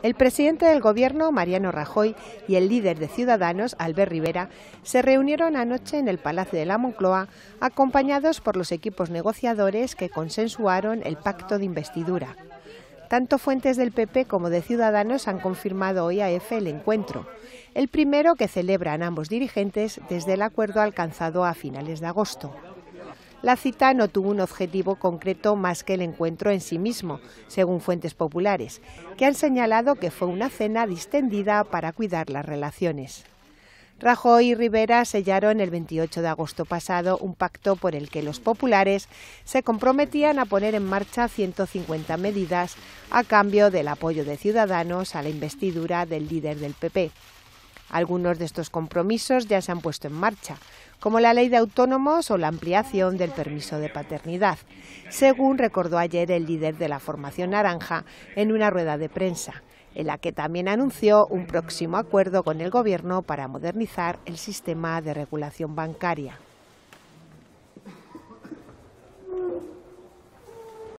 El presidente del Gobierno, Mariano Rajoy, y el líder de Ciudadanos, Albert Rivera, se reunieron anoche en el Palacio de la Moncloa, acompañados por los equipos negociadores que consensuaron el pacto de investidura. Tanto fuentes del PP como de Ciudadanos han confirmado hoy a EFE el encuentro, el primero que celebran ambos dirigentes desde el acuerdo alcanzado a finales de agosto. La cita no tuvo un objetivo concreto más que el encuentro en sí mismo, según fuentes populares, que han señalado que fue una cena distendida para cuidar las relaciones. Rajoy y Rivera sellaron el 28 de agosto pasado un pacto por el que los populares se comprometían a poner en marcha 150 medidas a cambio del apoyo de Ciudadanos a la investidura del líder del PP. Algunos de estos compromisos ya se han puesto en marcha, como la ley de autónomos o la ampliación del permiso de paternidad, según recordó ayer el líder de la Formación Naranja en una rueda de prensa, en la que también anunció un próximo acuerdo con el Gobierno para modernizar el sistema de regulación bancaria.